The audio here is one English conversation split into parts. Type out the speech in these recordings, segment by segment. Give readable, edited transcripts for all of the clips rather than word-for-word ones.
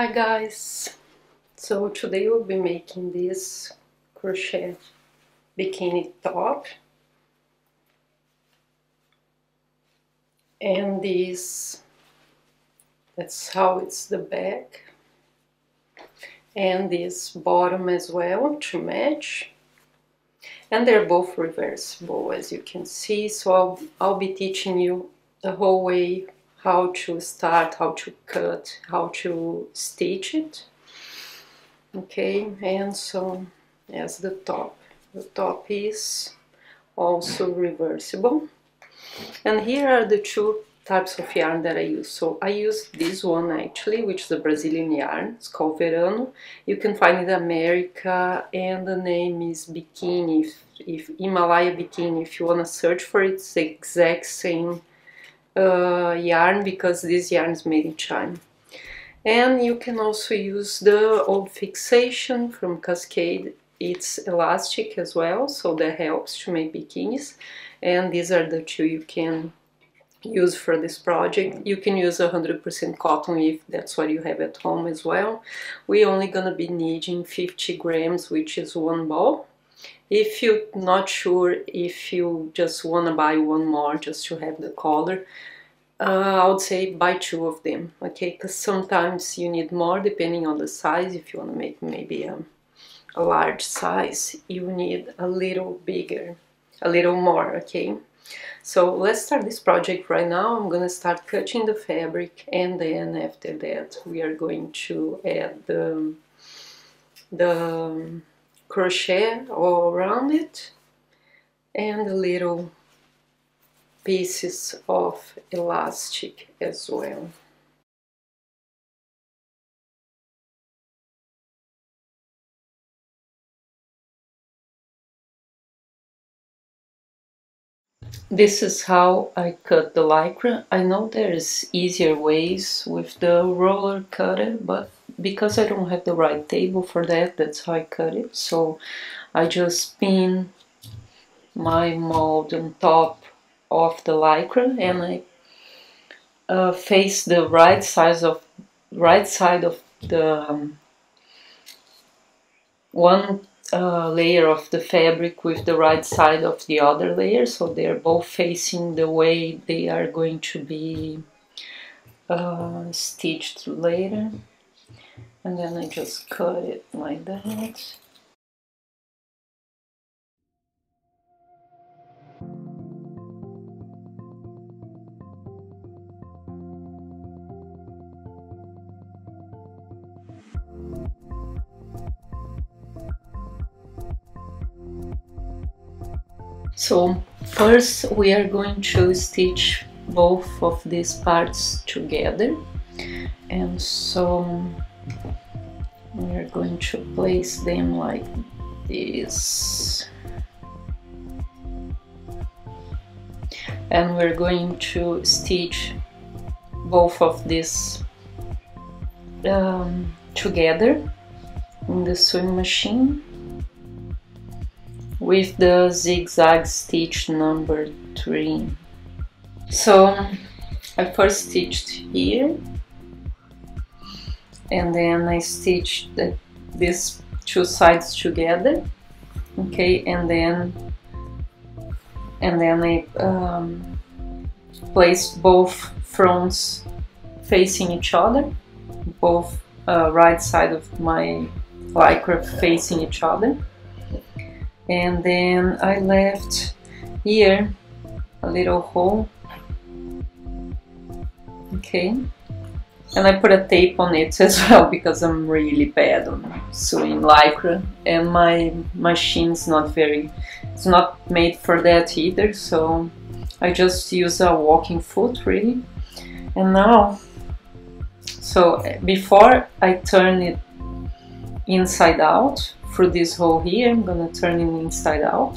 Hi guys, so today we'll be making this crochet bikini top and this, that's how it's the back, and this bottom as well to match, and they're both reversible as you can see. So I'll be teaching you the whole way how to start, how to cut, how to stitch it. Okay, and so as the top is also reversible, and here are the two types of yarn that I use. So I use this one actually, which is a Brazilian yarn, it's called Verano. You can find it in America and the name is Bikini, Himalaya Bikini. If you want to search for it, it's the exact same yarn, because this yarn is made in China. And you can also use the old fixation from Cascade, it's elastic as well, so that helps to make bikinis. And these are the two you can use for this project. You can use 100% cotton if that's what you have at home as well. We're only gonna be needing 50 grams, which is one ball. If you're not sure, if you just want to buy one more just to have the color, I would say buy two of them, okay? Because sometimes you need more depending on the size. If you want to make maybe a large size, you need a little bigger, a little more, okay? So let's start this project right now. I'm going to start cutting the fabric, and then after that we are going to add the crochet all around it and the little pieces of elastic as well. This is how I cut the lycra. I know there's easier ways with the roller cutter, but because I don't have the right table for that, that's how I cut it. So I just pin my mold on top of the lycra, and I face the right side of the one layer of the fabric with the right side of the other layer, so they're both facing the way they are going to be stitched later. And then I just cut it like that. So first we are going to stitch both of these parts together, and so we are going to place them like this, and we're going to stitch both of these together in the sewing machine with the zigzag stitch number 3. So I first stitched here, and then I stitched these two sides together, okay, and then I placed both fronts facing each other, both right side of my lycra facing each other, and then I left here a little hole, okay. And I put a tape on it as well, because I'm really bad on sewing lycra, and my machine's it's not made for that either, so I just use a walking foot really. And now, so before I turn it inside out through this hole here, I'm gonna turn it inside out.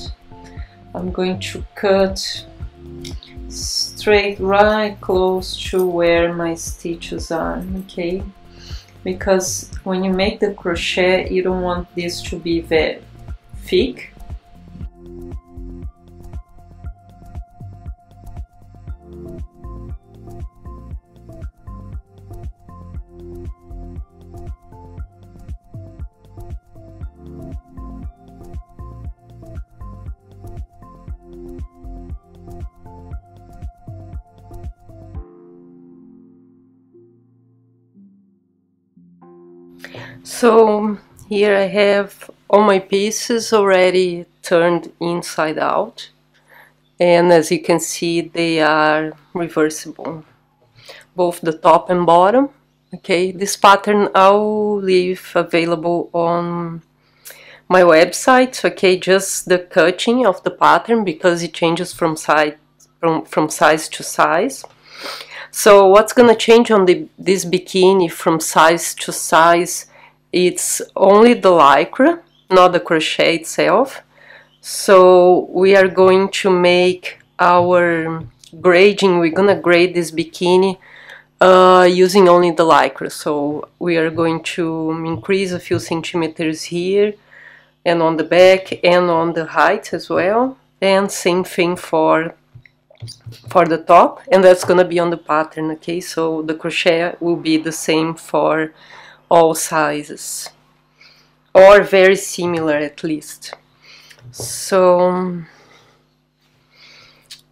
I'm going to cut straight right close to where my stitches are, okay? Because when you make the crochet, you don't want this to be very thick. So here I have all my pieces already turned inside out, and as you can see they are reversible, both the top and bottom. Okay, this pattern I'll leave available on my website. Okay, just the cutting of the pattern, because it changes from size to size. So what's gonna change on this bikini from size to size? It's only the lycra, not the crochet itself. So we are going to make our grading. We're gonna grade this bikini using only the lycra. So we are going to increase a few centimeters here and on the back and on the height as well, and same thing for the top, and that's gonna be on the pattern. Okay, so the crochet will be the same for all sizes, or very similar at least. So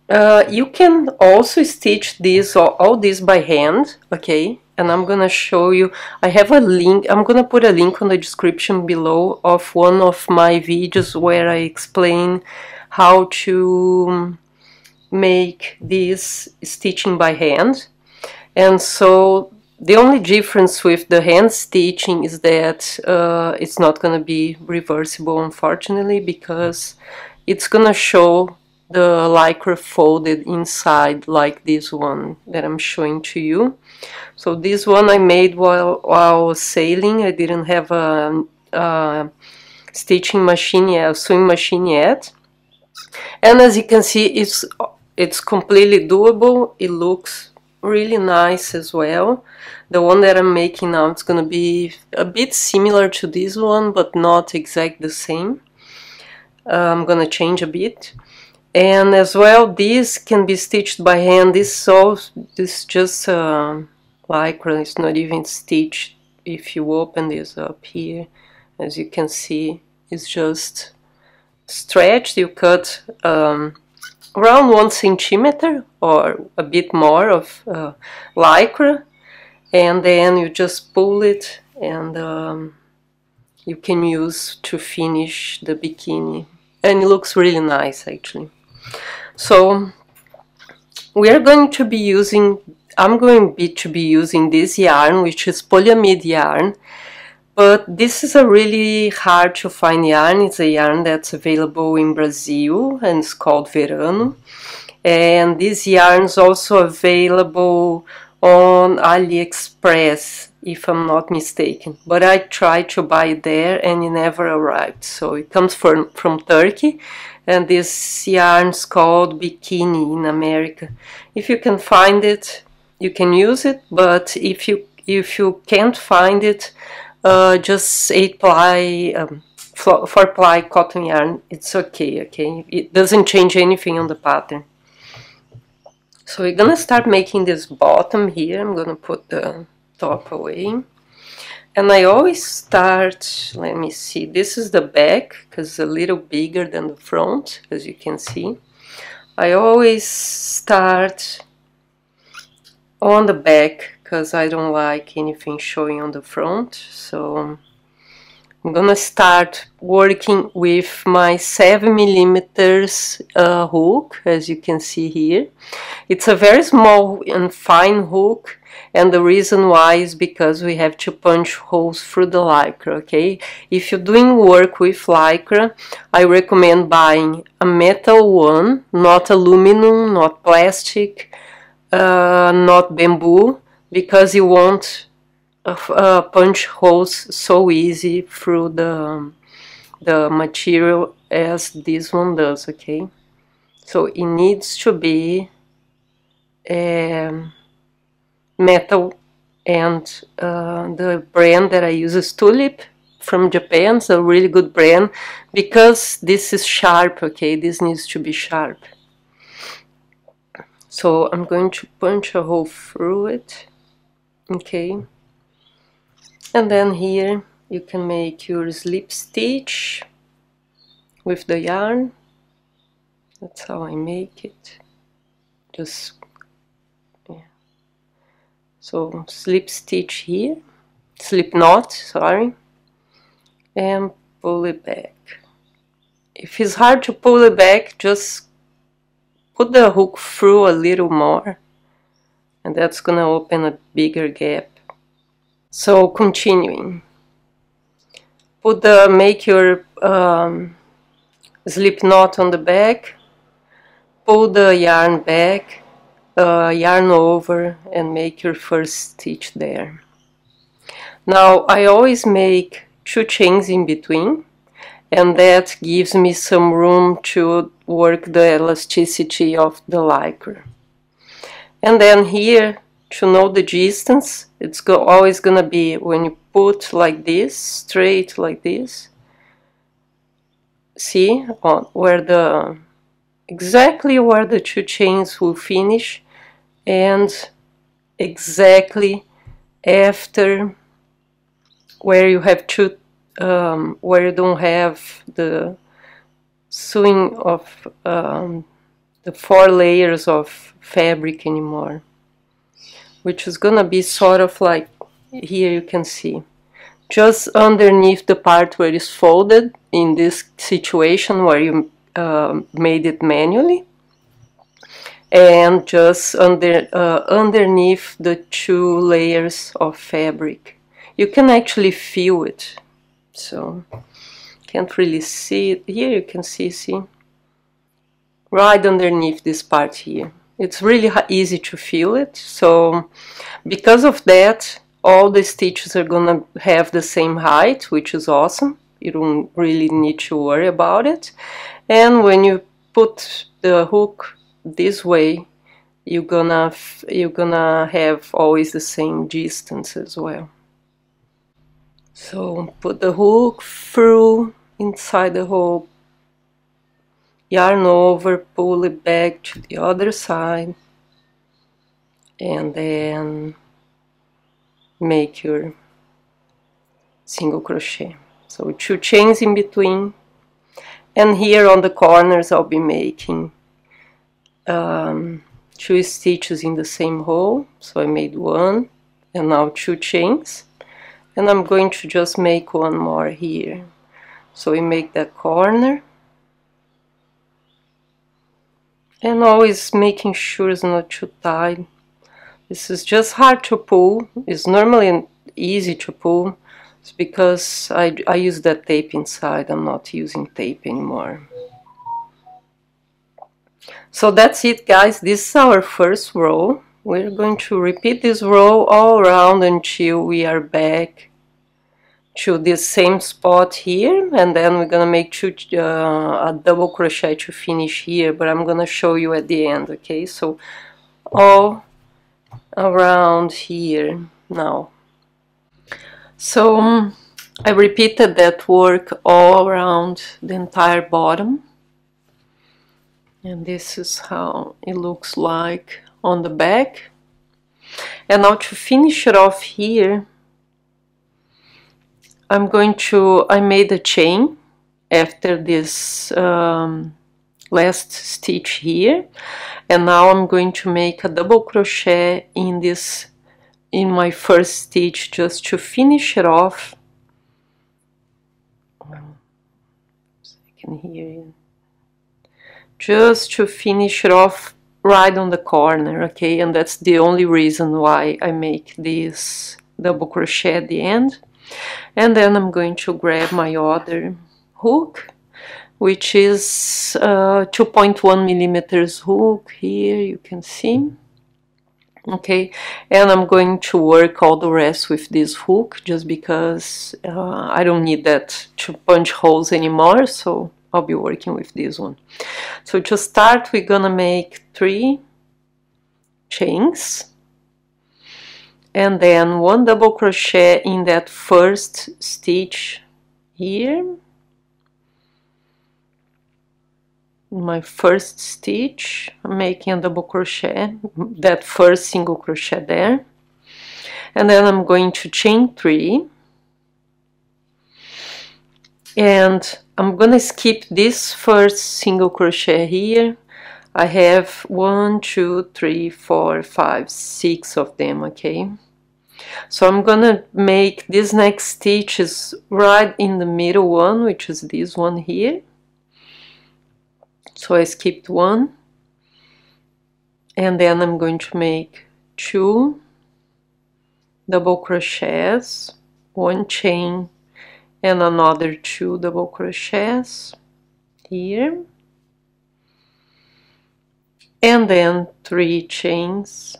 you can also stitch this or all this by hand, okay, and I'm gonna show you. I have a link, I'm gonna put a link on the description below of one of my videos where I explain how to make this stitching by hand. And so the only difference with the hand stitching is that it's not going to be reversible, unfortunately, because it's going to show the lycra folded inside, like this one that I'm showing to you. So this one I made while sailing. I didn't have a stitching machine yet, a sewing machine yet. And as you can see, it's completely doable. It looks really nice as well. The one that I'm making now, it's gonna be a bit similar to this one, but not exact the same. I'm gonna change a bit, and as well this can be stitched by hand. This just lycra, it's not even stitched. If you open this up here, as you can see, it's just stretched. You cut around 1 centimeter or a bit more of lycra, and then you just pull it, and you can use to finish the bikini, and it looks really nice actually. So we are going to be using, I'm going to be using this yarn, which is polyamide yarn, but this is a really hard to find yarn. It's a yarn that's available in Brazil, and it's called Verano. And this yarn is also available on AliExpress, if I'm not mistaken. But I tried to buy it there and it never arrived. So it comes from Turkey, and this yarn's called Bikini in America. If you can find it, you can use it, but if you can't find it, just 8-ply, 4-ply cotton yarn, it's okay, okay? It doesn't change anything on the pattern. So we're gonna start making this bottom here. I'm gonna put the top away. And I always start, let me see, this is the back, because it's a little bigger than the front, as you can see. I always start on the back, because I don't like anything showing on the front. So I'm gonna start working with my 7mm hook, as you can see here. It's a very small and fine hook, and the reason why is because we have to punch holes through the lycra, okay? If you're doing work with lycra, I recommend buying a metal one, not aluminum, not plastic, not bamboo, because you won't punch holes so easy through the material as this one does, okay? So it needs to be metal, and the brand that I use is Tulip from Japan. It's a really good brand, because this is sharp, okay? This needs to be sharp. So I'm going to punch a hole through it. Okay, and then here you can make your slip stitch with the yarn. That's how I make it. Just, yeah. So slip stitch here, slip knot, sorry. and pull it back. If it's hard to pull it back, just put the hook through a little more, and that's gonna open a bigger gap. So continuing, put the make your slip knot on the back, pull the yarn back, yarn over, and make your first stitch there. Now I always make two chains in between, and that gives me some room to work the elasticity of the lycra. And then here, to know the distance, it's always gonna be when you put like this, straight like this, see on where the exactly where the two chains will finish, and exactly after where you have two where you don't have the sewing of the four layers of fabric anymore, which is gonna be sort of like here you can see just underneath the part where it's folded in this situation where you made it manually, and just underneath the two layers of fabric. You can actually feel it. So can't really see it here. You can see right underneath this part here. It's really easy to feel it. So because of that, all the stitches are gonna have the same height, which is awesome. You don't really need to worry about it. And when you put the hook this way, you're gonna have always the same distance as well. So put the hook through inside the hole, yarn over, pull it back to the other side, and then make your single crochet. So two chains in between, and here on the corners I'll be making two stitches in the same hole. So I made one, and now two chains. And I'm going to just make one more here. So we make that corner, and always making sure it's not too tight. This is just hard to pull. It's normally easy to pull. It's because I use that tape inside. I'm not using tape anymore. So that's it, guys. This is our first row. We're going to repeat this row all around until we are back to this same spot here, and then we're gonna make a double crochet to finish here, but I'm gonna show you at the end, okay? So all around here now. So I repeated that work all around the entire bottom, and this is how it looks like on the back. And now to finish it off here, I'm going to, I made a chain after this last stitch here, and now I'm going to make a double crochet in this, in my first stitch, just to finish it off. So I can hear you. Just to finish it off right on the corner, okay? And that's the only reason why I make this double crochet at the end. And then I'm going to grab my other hook, which is 2.1 millimeters hook here, you can see, okay? And I'm going to work all the rest with this hook, just because I don't need that to punch holes anymore, so I'll be working with this one. So to start, we're gonna make 3 chains and then 1 double crochet in that first stitch here, my first stitch. I'm making a double crochet, that first single crochet there, and then I'm going to chain 3, and I'm gonna skip this first single crochet here. I have 1, 2, 3, 4, 5, 6 of them, okay? So I'm gonna make this next stitch is right in the middle one, which is this one here. So I skipped one, and then I'm going to make 2 double crochets, 1 chain and another 2 double crochets here, and then 3 chains,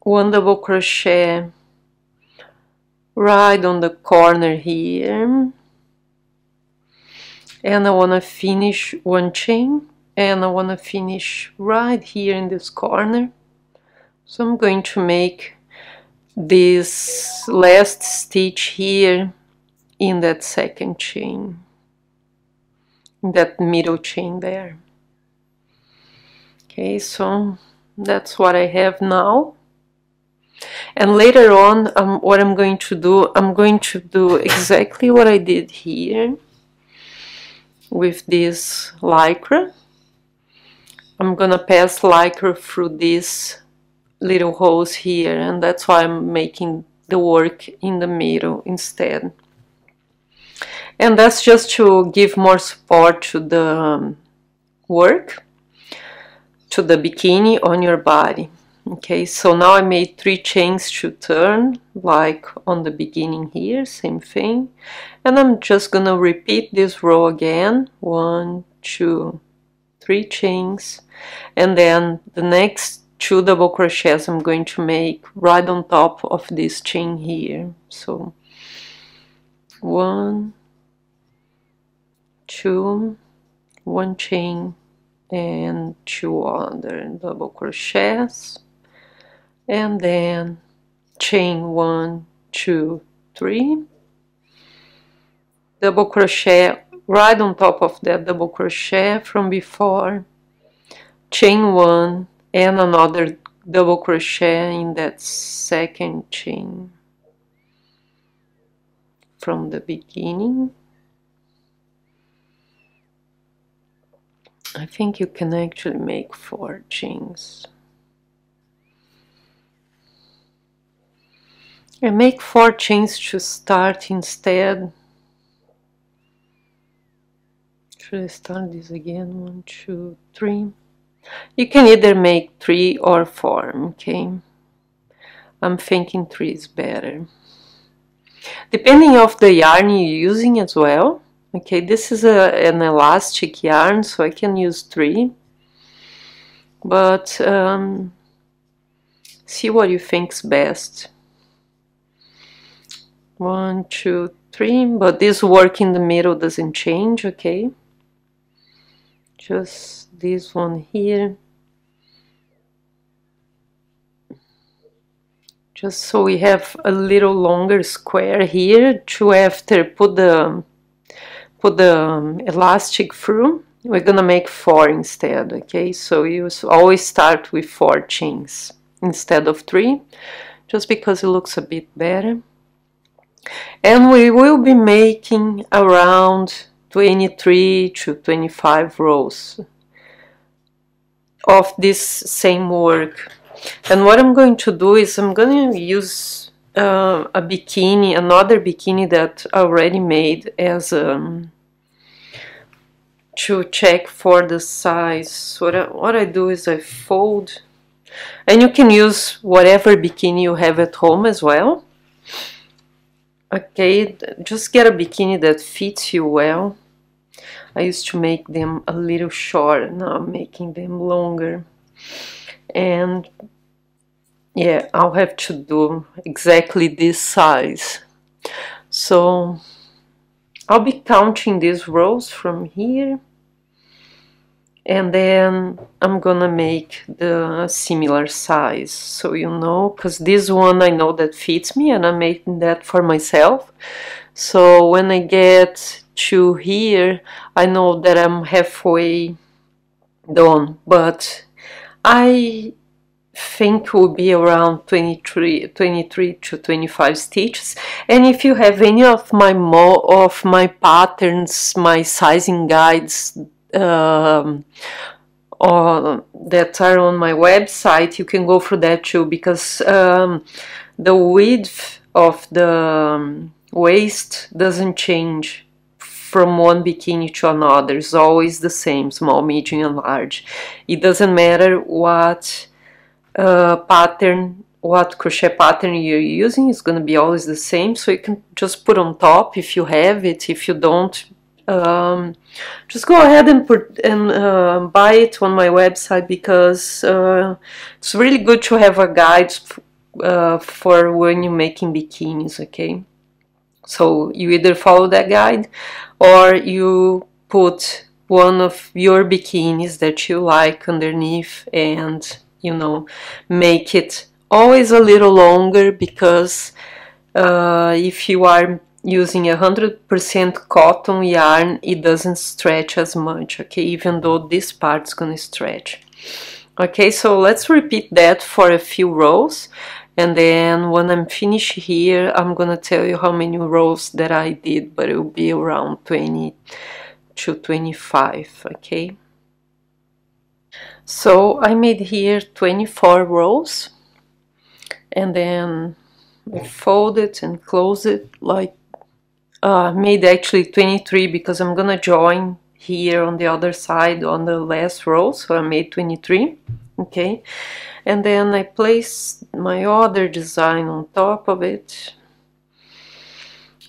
1 double crochet right on the corner here, and I want to finish 1 chain, and I want to finish right here in this corner. So I'm going to make this last stitch here in that second chain, in that middle chain there. Okay, so that's what I have now. And later on, what I'm going to do exactly what I did here with this lycra. I'm gonna pass lycra through this little holes here, and that's why I'm making the work in the middle instead. And that's just to give more support to the work, to the bikini on your body. Okay, so now I made 3 chains to turn, like on the beginning here, same thing. And I'm just gonna repeat this row again, 1, 2, 3 chains, and then the next 2 double crochets I'm going to make right on top of this chain here. So 1, 2, 1 chain and 2 other double crochets, and then chain 1, 2, 3 double crochet right on top of that double crochet from before, chain 1 and another double crochet in that second chain from the beginning. I think you can actually make 4 chains. And make 4 chains to start instead. Should I start this again? 1, 2, 3. You can either make 3 or 4, okay? I'm thinking 3 is better. Depending on the yarn you're using as well. Okay, this is an elastic yarn, so I can use 3. But see what you think's best. 1, 2, 3, but this work in the middle doesn't change, okay? Just this one here, just so we have a little longer square here to after put the elastic through. We're gonna make 4 instead, okay? So you always start with 4 chains instead of 3, just because it looks a bit better. And we will be making around 23 to 25 rows of this same work. And what I'm going to do is I'm going to use a bikini, another bikini that I already made, as to check for the size. What I do is I fold, and you can use whatever bikini you have at home as well. Okay, just get a bikini that fits you well. I used to make them a little short, now I'm making them longer. And yeah, I'll have to do exactly this size. So I'll be counting these rows from here, and then I'm gonna make the similar size, so you know, because this one I know that fits me, and I'm making that for myself. So when I get to here, I know that I'm halfway done, but I think it will be around 23 to 25 stitches. And if you have any of my patterns, my sizing guides that are on my website, you can go through that too, because the width of the waist doesn't change from one bikini to another. It's always the same, small, medium and large. It doesn't matter what pattern, what crochet pattern you're using, it's going to be always the same. So you can just put on top if you have it. If you don't, just go ahead and buy it on my website, because it's really good to have a guide for when you're making bikinis, okay? So you either follow that guide or you put one of your bikinis that you like underneath and, you know, make it always a little longer, because if you are using 100% cotton yarn, it doesn't stretch as much, okay, even though this part's gonna stretch. Okay, so let's repeat that for a few rows. And then when I'm finished here, I'm gonna tell you how many rows that I did, but it will be around 20 to 25, okay? So I made here 24 rows, and then I fold it and close it like, made actually 23, because I'm gonna join here on the other side on the last row, so I made 23. Okay, and then I place my other design on top of it,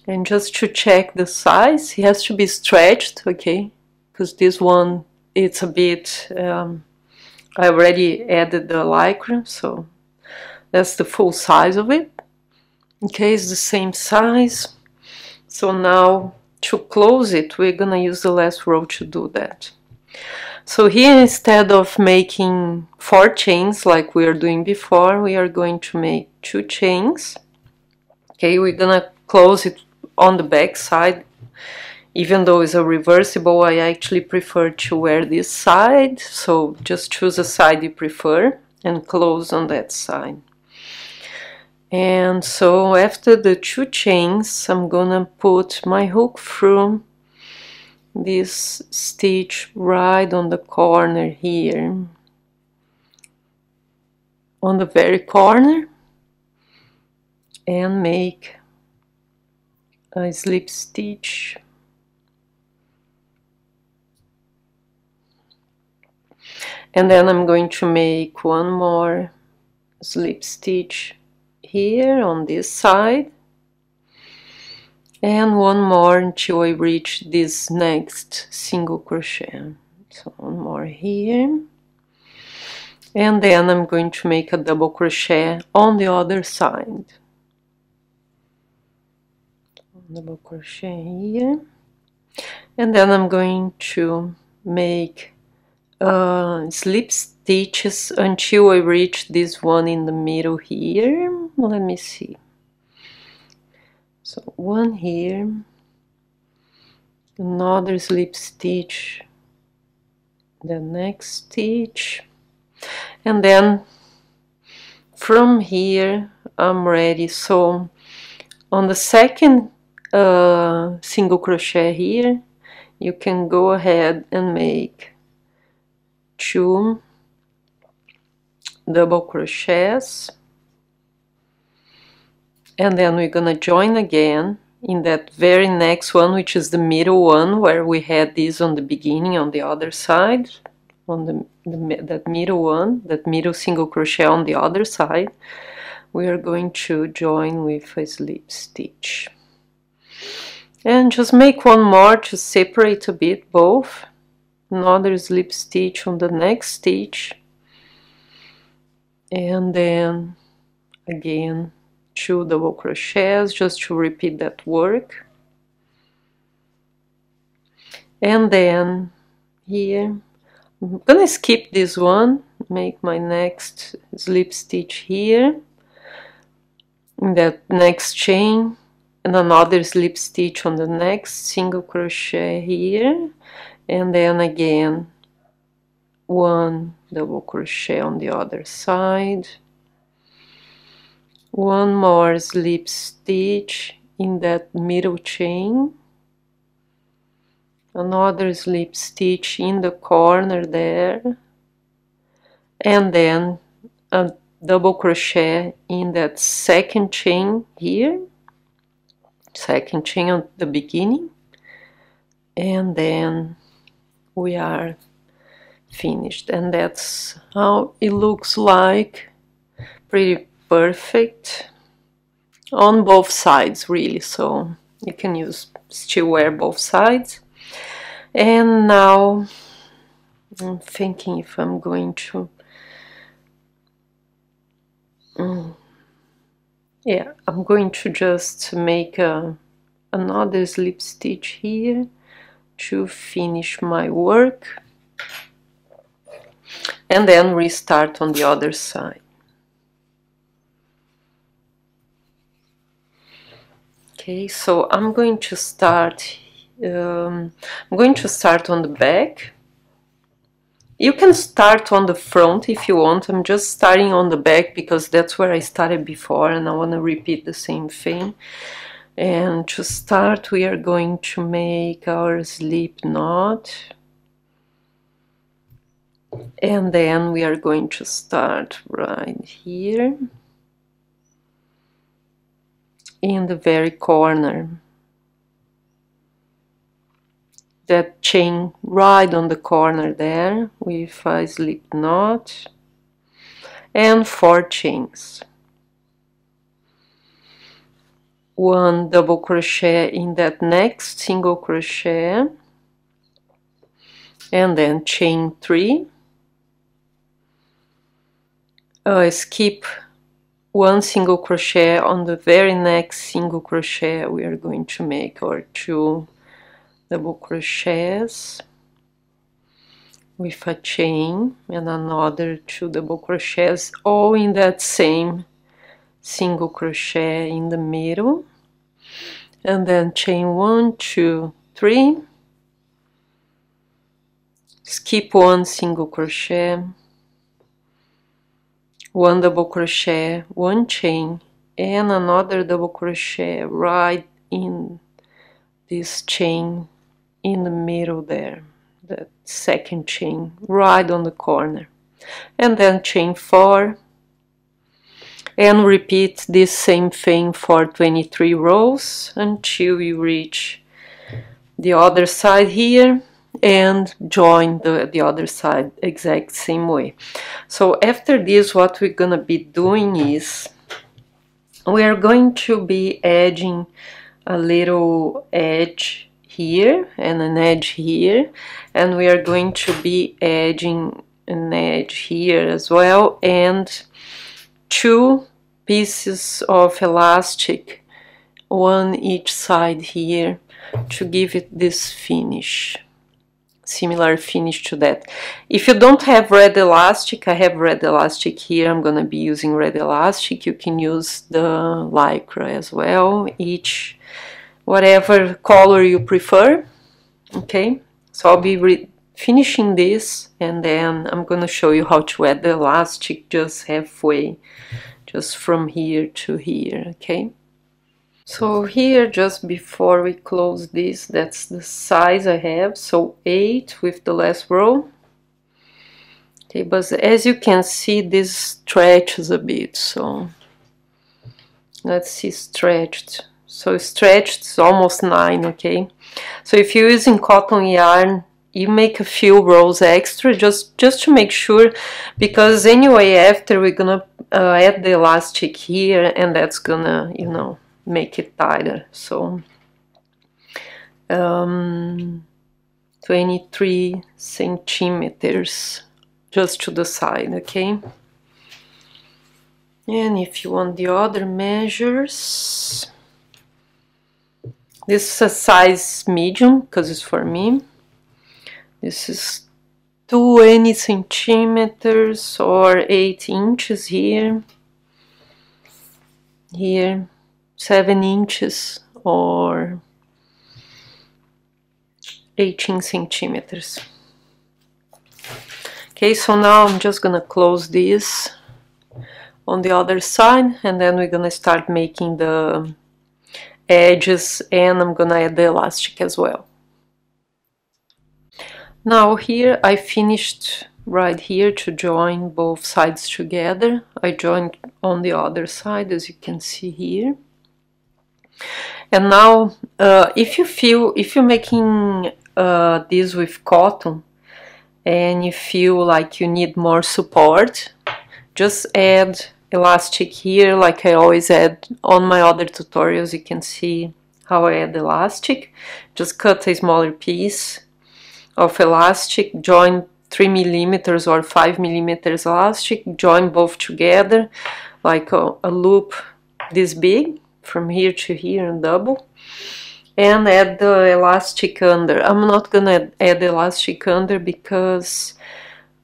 and just to check the size, it has to be stretched, okay, because this one, it's a bit, I already added the lycra, so that's the full size of it. Okay, it's the same size. So now to close it, we're gonna use the last row to do that. So here, instead of making 4 chains like we are doing before, we are going to make 2 chains. Okay, we're gonna close it on the back side. Even though it's a reversible, I actually prefer to wear this side, so just choose a side you prefer and close on that side. And so after the 2 chains, I'm gonna put my hook through this stitch right on the corner here, on the very corner, and make a slip stitch. And then I'm going to make one more slip stitch here on this side, and one more until I reach this next single crochet. So one more here, and then I'm going to make a double crochet on the other side. Double crochet here, and then I'm going to make slip stitches until I reach this one in the middle here. Let me see. So one here, another slip stitch, the next stitch, and then from here I'm ready. So on the second single crochet here, you can go ahead and make 2 double crochets, and then we're gonna join again in that very next one, which is the middle one where we had this on the beginning on the other side, on that middle one, that middle single crochet on the other side. We are going to join with a slip stitch, and just make one more to separate a bit both, another slip stitch on the next stitch, and then again 2 double crochets, just to repeat that work. And then here I'm gonna skip this one, make my next slip stitch here in that next chain, and another slip stitch on the next single crochet here, and then again 1 double crochet on the other side, 1 more slip stitch in that middle chain, another slip stitch in the corner there, and then a double crochet in that second chain here, second chain at the beginning, and then we are finished. And that's how it looks like, pretty perfect on both sides really, so you can use still wear both sides. And now I'm thinking if I'm going to yeah, I'm going to just make another slip stitch here to finish my work and then restart on the other side. Okay, so I'm going to start on the back. You can start on the front if you want. I'm just starting on the back because that's where I started before and I want to repeat the same thing. And to start, we are going to make our slip knot, and then we are going to start right here in the very corner, that chain right on the corner there with a slip knot and 4 chains, 1 double crochet in that next single crochet, and then chain 3, skip 1 single crochet. On the very next single crochet we are going to make our 2 double crochets with a chain and another 2 double crochets, all in that same single crochet in the middle, and then chain 1, 2, 3, skip 1 single crochet, 1 double crochet, 1 chain, and another double crochet right in this chain in the middle there, that second chain right on the corner, and then chain 4, and repeat this same thing for 23 rows until you reach the other side here and join the other side exact same way. So after this, what we're gonna be doing is we are going to be adding a little edge here and an edge here, and we are going to be adding an edge here as well, and 2 pieces of elastic, 1 each side here, to give it this finish, similar finish to that. If you don't have red elastic, I have red elastic here, I'm gonna be using red elastic. You can use the lycra as well, each whatever color you prefer. Okay, so I'll be finishing this and then I'm gonna show you how to add the elastic just halfway, just from here to here. Okay, so here, just before we close this, that's the size I have, so 8 with the last row. Okay, but as you can see, this stretches a bit, so let's see, stretched. So stretched is almost 9, okay? So if you're using cotton yarn, you make a few rows extra just to make sure, because anyway, after we're gonna add the elastic here, and that's gonna, you know, make it tighter. So 23 centimeters just to the side, okay? And if you want the other measures, this is a size medium because it's for me. This is 20 centimeters or 8 inches here, 7 inches or 18 centimeters. Okay, so now I'm just gonna close this on the other side, and then we're gonna start making the edges, and I'm gonna add the elastic as well. Now here I finished right here to join both sides together. I joined on the other side, as you can see here. And now if you're making this with cotton and you feel like you need more support, just add elastic here, like I always add on my other tutorials. You can see how I add elastic. Just cut a smaller piece of elastic, join 3 millimeters or 5 millimeters elastic, join both together like a loop this big from here to here and double, and add the elastic under. I'm not gonna add elastic under because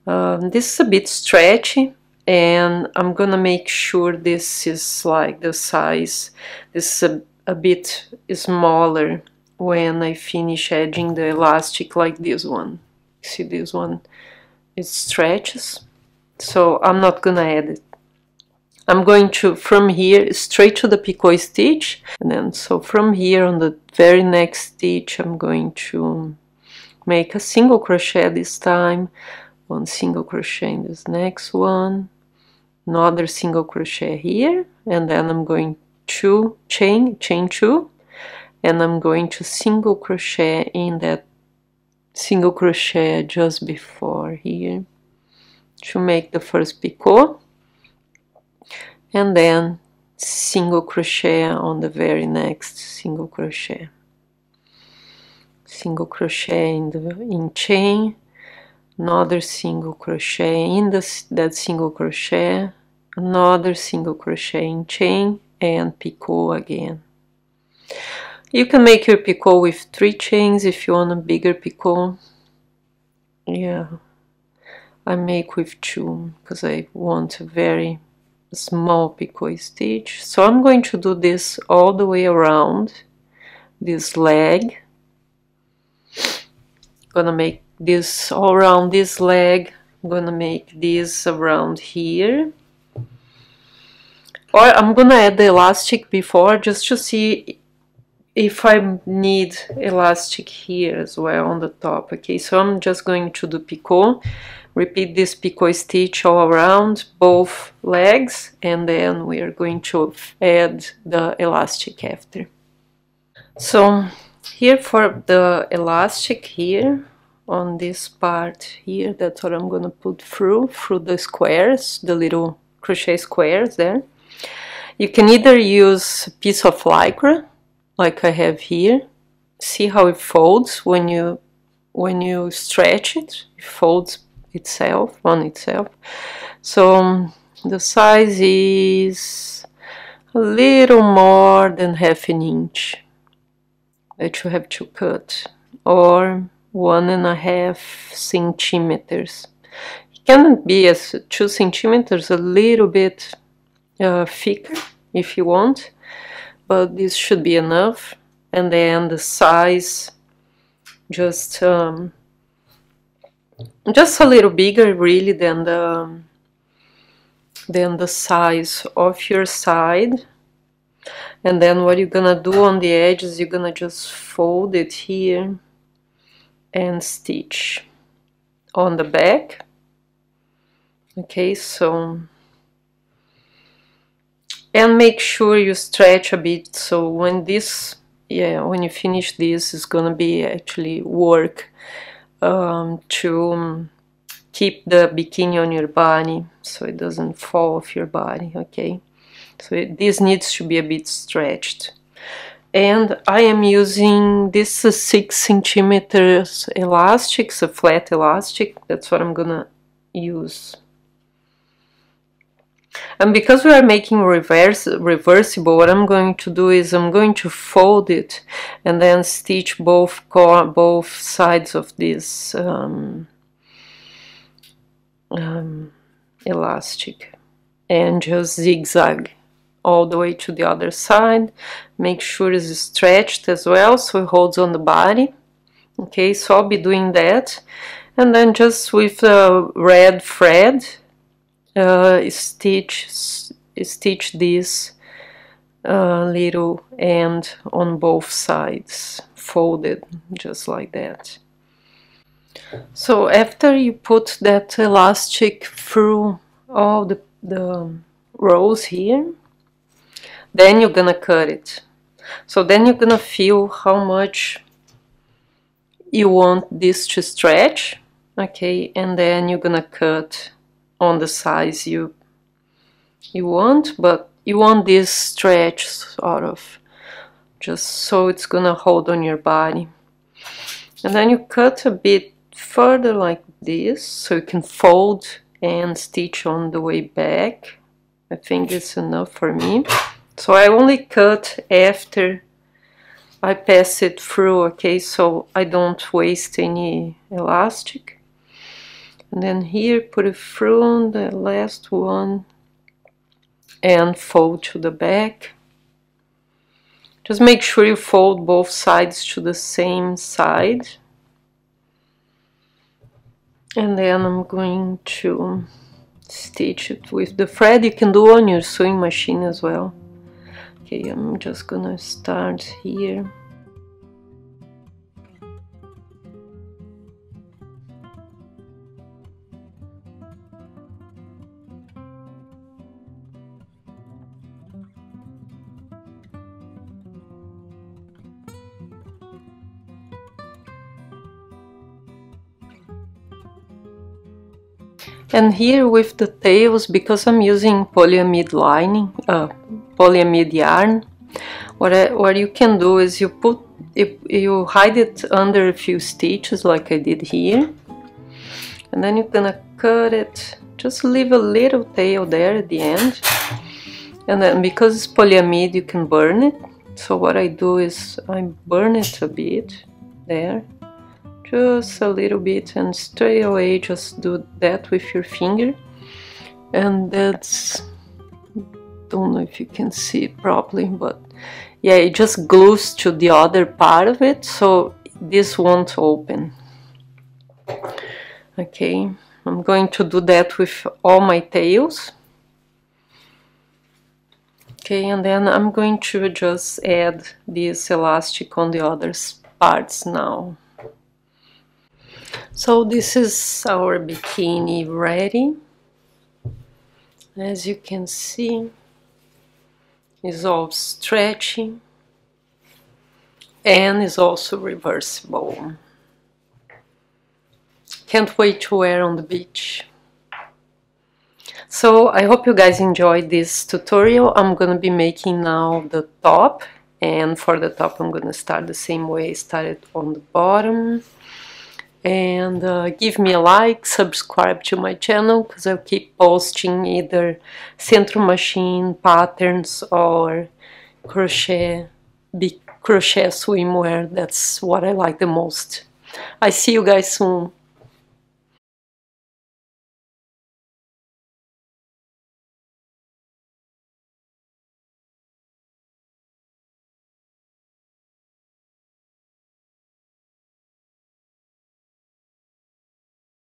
this is a bit stretchy, and I'm gonna make sure this is like the size. This is a bit smaller when I finish edging the elastic, like this one. See, this one, it stretches, so I'm not gonna add it. I'm going to, from here, straight to the picot stitch, and then so from here on the very next stitch I'm going to make a single crochet this time, one single crochet in this next one, another single crochet here, and then I'm going to chain two, and I'm going to single crochet in that single crochet just before here to make the first picot, and then single crochet on the very next single crochet in chain, another single crochet in that single crochet, another single crochet in chain, and picot again. You can make your picot with 3 chains if you want a bigger picot. Yeah, I make with 2 because I want a very small picot stitch. So I'm going to do this all the way around this leg. I'm gonna make this all around this leg. I'm gonna make this around here. Or I'm gonna add the elastic before, just to see if I need elastic here as well on the top. Okay, so I'm just going to do picot, repeat this picot stitch all around both legs, and then we are going to add the elastic after. So here for the elastic here, on this part here, that's what I'm gonna put through the squares, the little crochet squares there. You can either use a piece of lycra, like I have here. See how it folds when you stretch it. It folds itself on itself. So the size is a little more than 1/2 inch that you have to cut, or 1.5 centimeters. It can be as 2 centimeters, a little bit thicker if you want, but this should be enough. And then the size just a little bigger really than the size of your side. And then what you're gonna do on the edges, you're gonna just fold it here and stitch on the back. Okay, so, and make sure you stretch a bit, so when this, yeah, when you finish this, it's gonna be actually work to keep the bikini on your body so it doesn't fall off your body. Okay, so this needs to be a bit stretched. And I am using this 6 centimeters elastic, a flat elastic. That's what I'm gonna use. And because we are making reversible, what I'm going to do is I'm going to fold it and then stitch both sides of this elastic, and just zigzag all the way to the other side. Make sure it's stretched as well, so it holds on the body. Okay, so I'll be doing that, and then just with red thread, stitch this little end on both sides, folded just like that. So after you put that elastic through all the rows here, then you're gonna cut it. So then you're gonna feel how much you want this to stretch, okay, and then you're gonna cut on the size you want, but you want this stretch sort of just so it's gonna hold on your body. And then you cut a bit further like this, so you can fold and stitch on the way back. I think it's enough for me. So I only cut after I pass it through, okay, so I don't waste any elastic. And then here, put it through on the last one and fold to the back. Just make sure you fold both sides to the same side. And then I'm going to stitch it with the thread. You can do on your sewing machine as well. Okay, I'm just gonna start here. And here with the tails, because I'm using polyamide lining, polyamide yarn, what you can do is you put, you hide it under a few stitches like I did here, and then you're gonna cut it, just leave a little tail there at the end, and then because it's polyamide you can burn it, so what I do is I burn it a bit there. Just a little bit, and straight away just do that with your finger, and that's, don't know if you can see it properly, but yeah, it just glues to the other part of it, so this won't open. Okay, I'm going to do that with all my tails. Okay, and then I'm going to just add this elastic on the other parts now. So this is our bikini ready. As you can see, it's all stretchy and is also reversible. Can't wait to wear on the beach. So I hope you guys enjoyed this tutorial. I'm gonna be making now the top, and for the top I'm gonna start the same way I started on the bottom. And give me a like, subscribe to my channel, because I'll keep posting either central machine patterns or crochet, big crochet swimwear. That's what I like the most. I see you guys soon.